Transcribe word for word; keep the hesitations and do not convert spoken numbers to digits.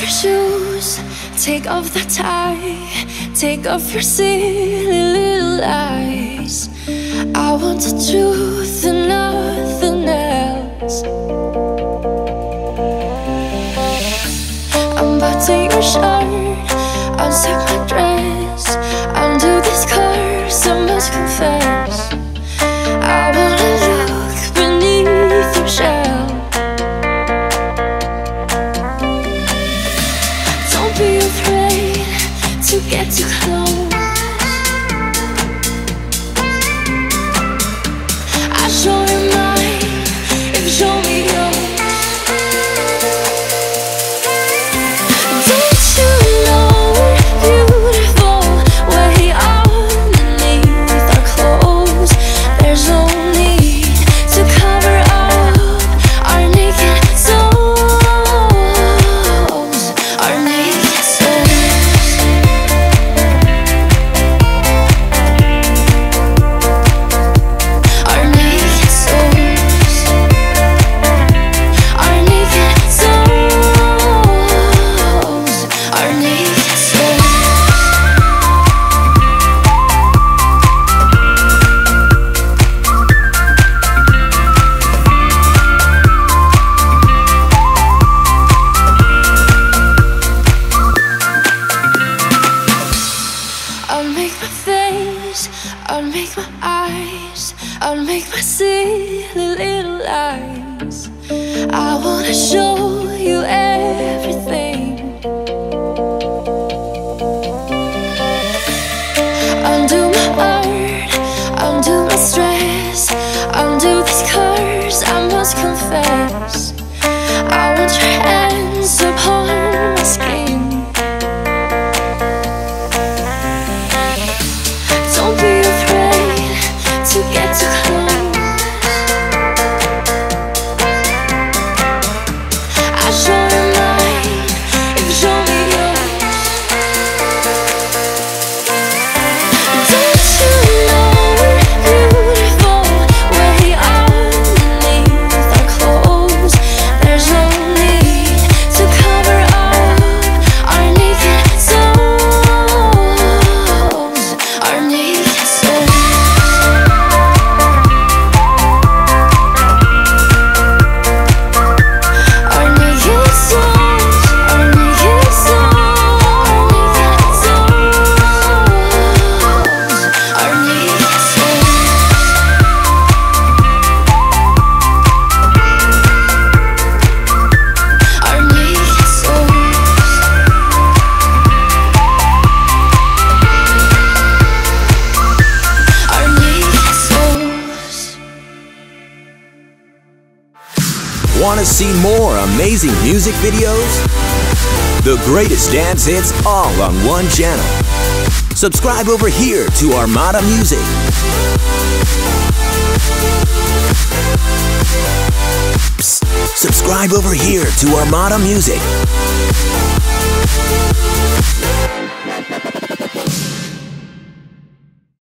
off your shoes, take off the tie, take off your silly little lies. I want the truth and nothing else. Unbutton your shirt, unzip my dress, undo these curse, I must confess. I wanna look beneath your shell. Don't be afraid to get too close. I show you mine, if you show me yours. Don't you know we're beautiful? We're here underneath our clothes. There's no need to cover up our naked souls, our naked souls. Our naked souls, our naked souls, our naked souls. I'll make my face, I'll make my eyes, I'll make my silly little lies. I wanna show you everything. Undo my art, undo my stress, undo this curse, I must confess. I want your hands upon my skin. Don't be afraid to get too close. I show you mine, if you show me yours. Don't you know we're beautiful? We're here underneath our clothes. There's no need to cover up our naked souls, our naked souls. Our naked souls, our naked souls, our naked souls, our naked souls. Our naked souls. Our naked souls. Want to see more amazing music videos? The greatest dance hits all on one channel. Subscribe over here to Armada Music. Psst, subscribe over here to Armada Music.